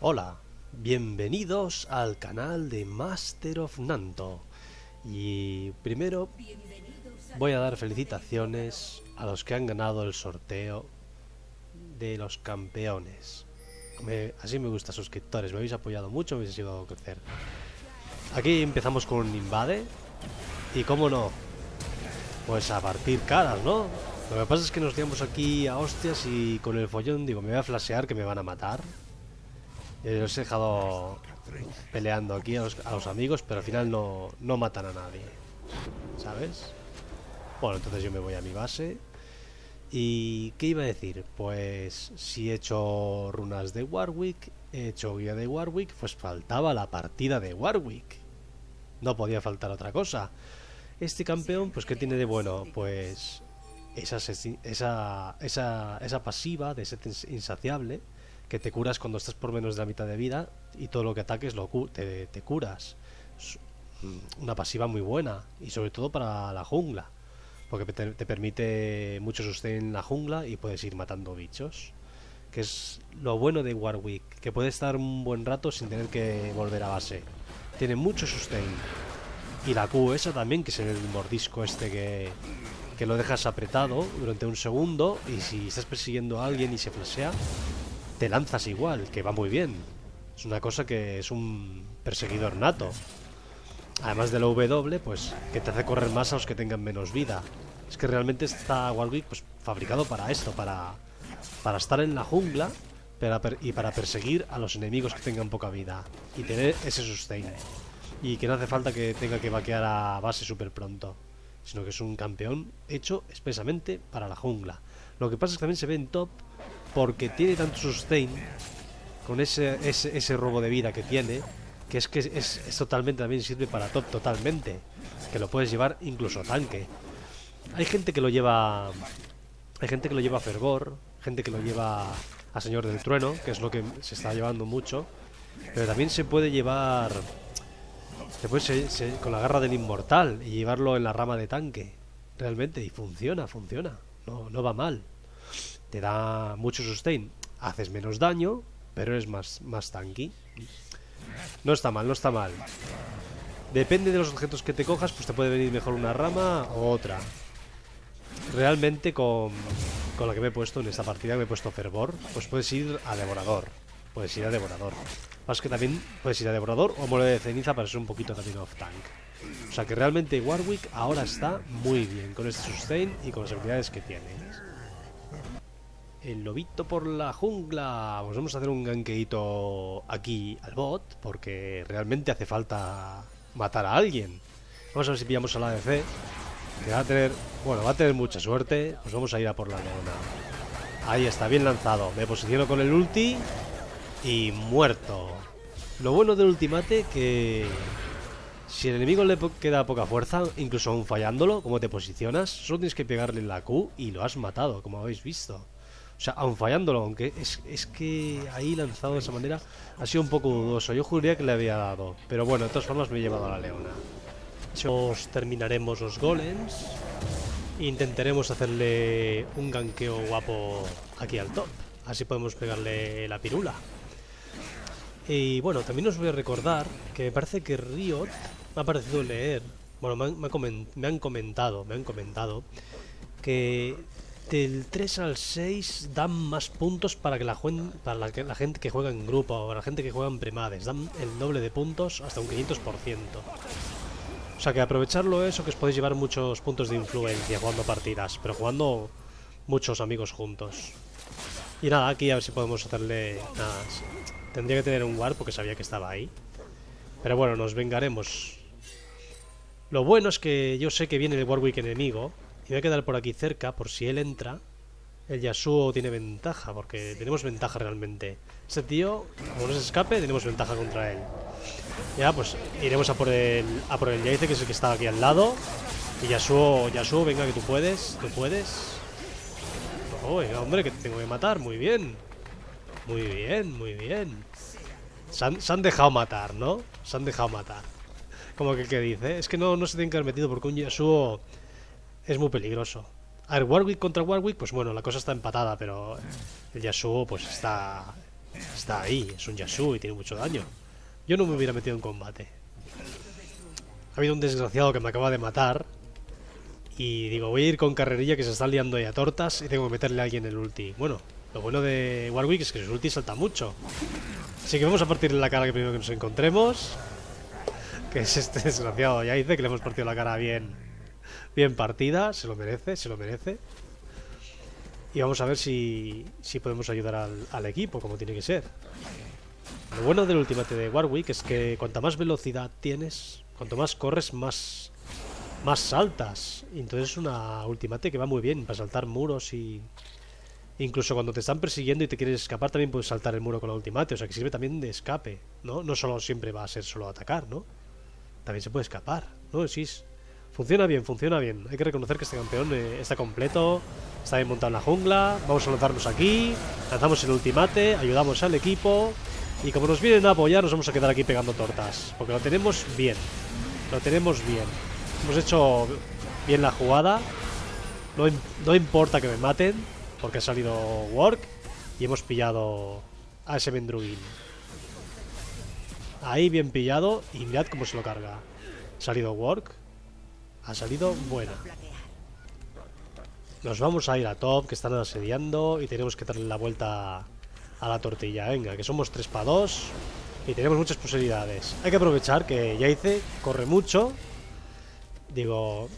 Hola, bienvenidos al canal de Master of Nanto. Y primero voy a dar felicitaciones a los que han ganado el sorteo de los campeones. Así me gusta, suscriptores, me habéis apoyado mucho, me habéis ayudado a crecer. Aquí empezamos con un invade. Y cómo no, pues a partir caras, ¿no? Lo que pasa es que nos tiramos aquí a hostias y con el follón digo, me voy a flashear que me van a matar. Y los he dejado peleando aquí a los amigos, pero al final no matan a nadie, ¿sabes? Bueno, entonces yo me voy a mi base. ¿Y qué iba a decir? Pues si he hecho runas de Warwick, he hecho guía de Warwick, pues faltaba la partida de Warwick. No podía faltar otra cosa. Este campeón, pues ¿qué tiene de bueno? Pues esa pasiva de set insaciable, que te curas cuando estás por menos de la mitad de vida y todo lo que ataques te curas. Una pasiva muy buena, y sobre todo para la jungla, porque te permite mucho sustento en la jungla y puedes ir matando bichos, que es lo bueno de Warwick, que puede estar un buen rato sin tener que volver a base. Tiene mucho sustain. Y la Q esa también, que es el mordisco este que lo dejas apretado durante un segundo, y si estás persiguiendo a alguien y se flashea, te lanzas igual, que va muy bien. Es una cosa que es un perseguidor nato. Además de la W, pues que te hace correr más a los que tengan menos vida. Es que realmente está Warwick pues fabricado para esto, para estar en la jungla y para perseguir a los enemigos que tengan poca vida y tener ese sustain. Y que no hace falta que tenga que vaquear a base súper pronto, sino que es un campeón hecho expresamente para la jungla. Lo que pasa es que también se ve en top porque tiene tanto sustain con ese robo de vida que tiene, que es que es totalmente, también sirve para top totalmente, que lo puedes llevar incluso tanque. Hay gente que lo lleva, hay gente que lo lleva a fervor, gente que lo lleva a señor del trueno, que es lo que se está llevando mucho, pero también se puede llevar después con la garra del inmortal y llevarlo en la rama de tanque realmente, y funciona, no va mal. Te da mucho sustain, haces menos daño, pero eres más tanky. No está mal, no está mal. Depende de los objetos que te cojas, pues te puede venir mejor una rama o otra. Realmente con la que me he puesto en esta partida, que me he puesto fervor, pues puedes ir a devorador. Puedes ir a devorador. Más que también puedes ir a devorador o mole de ceniza para ser un poquito también off tank. O sea que realmente Warwick ahora está muy bien con este sustain y con las habilidades que tiene. El lobito por la jungla. Pues vamos a hacer un ganqueito aquí al bot, porque realmente hace falta matar a alguien. Vamos a ver si pillamos a la ADC, que va a tener, bueno, va a tener mucha suerte. Pues vamos a ir a por la Leona. Ahí está, bien lanzado. Me posiciono con el ulti y muerto. Lo bueno del ultimate, que si el enemigo le queda poca fuerza, incluso aún fallándolo, como te posicionas, solo tienes que pegarle en la Q y lo has matado, como habéis visto. O sea, aún fallándolo, aunque es que ahí lanzado de esa manera ha sido un poco dudoso. Yo juraría que le había dado, pero bueno, de todas formas me he llevado a la Leona. Nos terminaremos los golems. Intentaremos hacerle un ganqueo guapo aquí al top. Así podemos pegarle la pirula. Y bueno, también os voy a recordar que me parece que Riot me ha parecido leer. Bueno, me han comentado que del 3 al 6 dan más puntos para la gente que juega en grupo o la gente que juega en premades. Dan el doble de puntos, hasta un 500%. O sea que aprovecharlo eso, que os podéis llevar muchos puntos de influencia jugando partidas, pero jugando muchos amigos juntos. Y nada, aquí a ver si podemos hacerle... Nada, tendría que tener un ward porque sabía que estaba ahí. Pero bueno, nos vengaremos. Lo bueno es que yo sé que viene el Warwick enemigo. Y voy a quedar por aquí cerca, por si él entra. El Yasuo tiene ventaja, porque tenemos ventaja realmente. Este tío, como no se escape, tenemos ventaja contra él. Ya, pues iremos a por el Jayce, que es el que está aquí al lado. Y Yasuo, venga, que tú puedes. Oh, hombre, que te tengo que matar, muy bien. Muy bien. Se han dejado matar, ¿no? Se han dejado matar. Como que dice, es que no se tienen que haber metido, porque un Yasuo... es muy peligroso. A ver, Warwick contra Warwick, pues bueno, la cosa está empatada, pero el Yasuo pues está Está ahí, es un Yasuo y tiene mucho daño. Yo no me hubiera metido en combate. Ha habido un desgraciado que me acaba de matar y digo, voy a ir con carrerilla que se está liando ahí a tortas y tengo que meterle a alguien el ulti. Bueno, lo bueno de Warwick es que su ulti salta mucho. Así que vamos a partirle la cara que primero que nos encontremos. Que es este desgraciado Jayce, que le hemos partido la cara bien partida. Se lo merece, se lo merece. Y vamos a ver si podemos ayudar al equipo, como tiene que ser. Lo bueno del ultimate de Warwick es que cuanta más velocidad tienes, cuanto más corres, más saltas. Entonces es una ultimate que va muy bien para saltar muros y... Incluso cuando te están persiguiendo y te quieres escapar, también puedes saltar el muro con la ultimate. O sea, que sirve también de escape, ¿no? No solo siempre va a ser solo atacar, ¿no? También se puede escapar, ¿no? Sí, funciona bien, funciona bien. Hay que reconocer que este campeón está completo. Está bien montado en la jungla. Vamos a lanzarnos aquí. Lanzamos el ultimate. Ayudamos al equipo. Y como nos vienen a apoyar, nos vamos a quedar aquí pegando tortas. Porque lo tenemos bien. Lo tenemos bien. Hemos hecho bien la jugada. No importa que me maten, porque ha salido Work y hemos pillado a ese Mendruguín. Ahí bien pillado. Y mirad cómo se lo carga. Ha salido Work. Ha salido buena. Nos vamos a ir a top, que están asediando, y tenemos que darle la vuelta a la tortilla. Venga, que somos 3-2 y tenemos muchas posibilidades. Hay que aprovechar que Jayce corre mucho. Digo...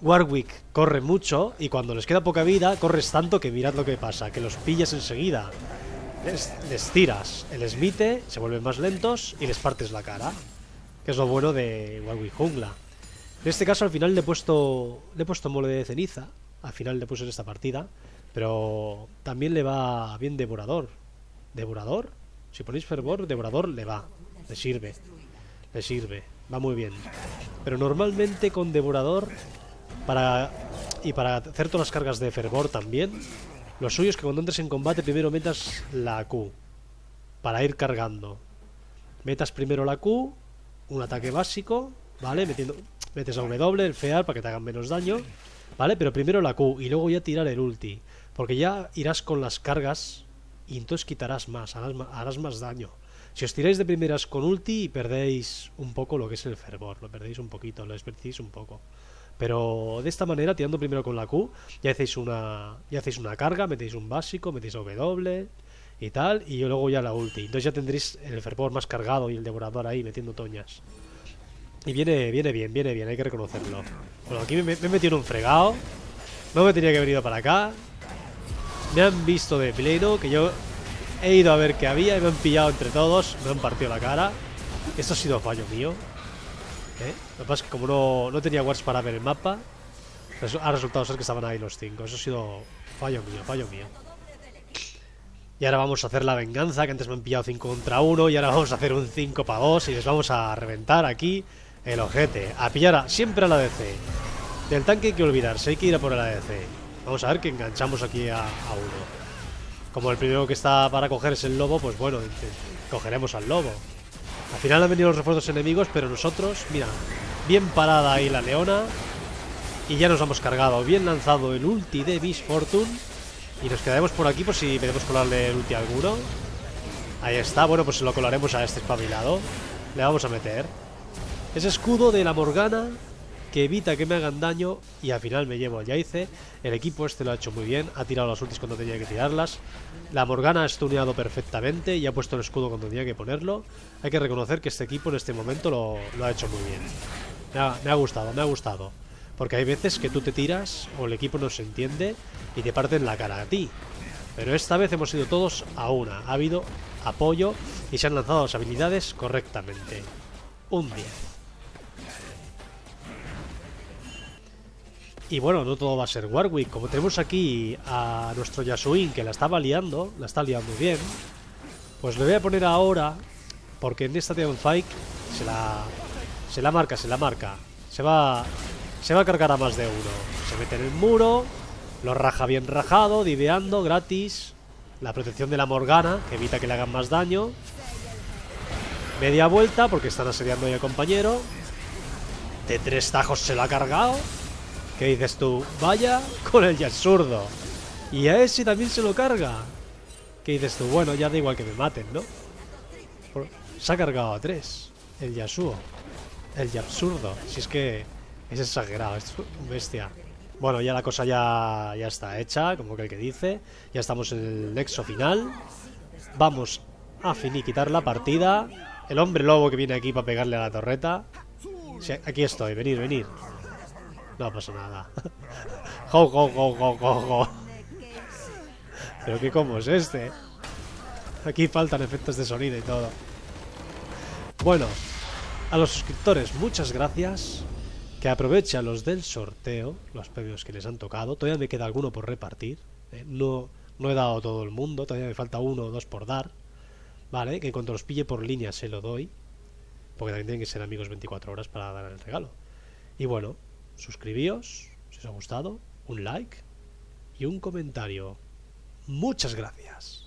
Warwick corre mucho y cuando les queda poca vida, corres tanto que mirad lo que pasa, que los pillas enseguida. Les tiras el esmite, se vuelven más lentos y les partes la cara, que es lo bueno de Warwick jungla. En este caso al final le he puesto mole de ceniza, al final le puse en esta partida, pero también le va bien devorador. ¿Devorador? Si ponéis fervor, devorador le va, le sirve. Le sirve, va muy bien. Pero normalmente con devorador... Para hacer todas las cargas de fervor también, lo suyo es que cuando entres en combate primero metas la Q para ir cargando. Metas primero la Q, un ataque básico, ¿vale? Metes a W, el fear para que te hagan menos daño, ¿vale? Pero primero la Q y luego ya tirar el ulti, porque ya irás con las cargas y entonces quitarás más, harás más daño. Si os tiráis de primeras con ulti perdéis un poco lo que es el fervor, lo perdéis un poquito, lo desperdiciáis un poco. Pero de esta manera, tirando primero con la Q, ya hacéis una carga, metéis un básico, metéis W y tal, y luego ya la ulti. Entonces ya tendréis el fervor más cargado y el devorador ahí metiendo toñas. Y viene bien, hay que reconocerlo. Bueno, aquí me he metido en un fregado. No me tenía que haber ido para acá. Me han visto de pleno, que yo he ido a ver qué había y me han pillado entre todos. Me han partido la cara. Esto ha sido fallo mío. Lo que pasa es que como no tenía wards para ver el mapa, ha resultado ser que estaban ahí los 5. Eso ha sido fallo mío. Y ahora vamos a hacer la venganza, que antes me han pillado 5 contra 1. Y ahora vamos a hacer un 5-2 y les vamos a reventar aquí el ojete. A pillar siempre a la ADC. Del tanque hay que olvidarse, hay que ir a por el ADC. Vamos a ver que enganchamos aquí a uno. Como el primero que está para coger es el lobo, pues bueno, cogeremos al lobo. Al final han venido los refuerzos enemigos, pero nosotros, mira, bien parada ahí la Leona. Y ya nos hemos cargado, bien lanzado el ulti de Miss Fortune. Y nos quedaremos por aquí por si queremos colarle el ulti a alguno. Ahí está, bueno, pues lo colaremos a este espabilado. Le vamos a meter ese escudo de la Morgana que evita que me hagan daño. Y al final me llevo a Jayce. El equipo este lo ha hecho muy bien, ha tirado las ultis cuando tenía que tirarlas. La Morgana ha stuneado perfectamente y ha puesto el escudo cuando tenía que ponerlo. Hay que reconocer que este equipo en este momento lo ha hecho muy bien. Me ha gustado. Porque hay veces que tú te tiras o el equipo no se entiende y te parten la cara a ti. Pero esta vez hemos ido todos a una. Ha habido apoyo y se han lanzado las habilidades correctamente. Un 10. Y bueno, no todo va a ser Warwick. Como tenemos aquí a nuestro Yasuin, que la está liando bien, pues le voy a poner ahora, porque en esta teamfight se la marca. Se va a cargar a más de uno. Se mete en el muro, lo raja bien rajado, diveando, gratis. La protección de la Morgana, que evita que le hagan más daño. Media vuelta, porque están asediando ahí al compañero. De 3 tajos se lo ha cargado. ¿Qué dices tú? Vaya con el Yasuo. Y a ese también se lo carga. ¿Qué dices tú? Bueno, ya da igual que me maten, ¿no? Se ha cargado a 3. El Yasuo. El Yabsurdo. Si es que es exagerado, es bestia. Bueno, ya la cosa ya está hecha, como que el que dice. Ya estamos en el nexo final. Vamos a finiquitar la partida. El hombre lobo que viene aquí para pegarle a la torreta. Sí, aquí estoy, venid, venid. No pasa nada. Jo, jo, jo, jo, jo, jo. Pero qué combo es este. Aquí faltan efectos de sonido y todo. Bueno, a los suscriptores, muchas gracias. Que aprovechen los del sorteo, los premios que les han tocado. Todavía me queda alguno por repartir. No he dado a todo el mundo, todavía me falta uno o dos por dar. Vale, que cuando los pille por línea se lo doy. Porque también tienen que ser amigos 24 horas para dar el regalo. Y bueno, suscribíos, si os ha gustado, un like y un comentario. Muchas gracias.